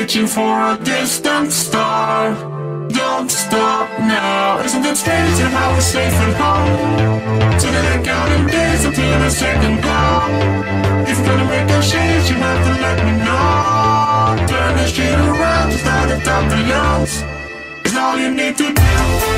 reaching for a distant star. Don't stop now. Isn't it strange how we're safe and home? So that I counting days until the second blow. If you're gonna make a change, you have to let me know. Turn this shit around, just out of time to lose. It's all you need to do.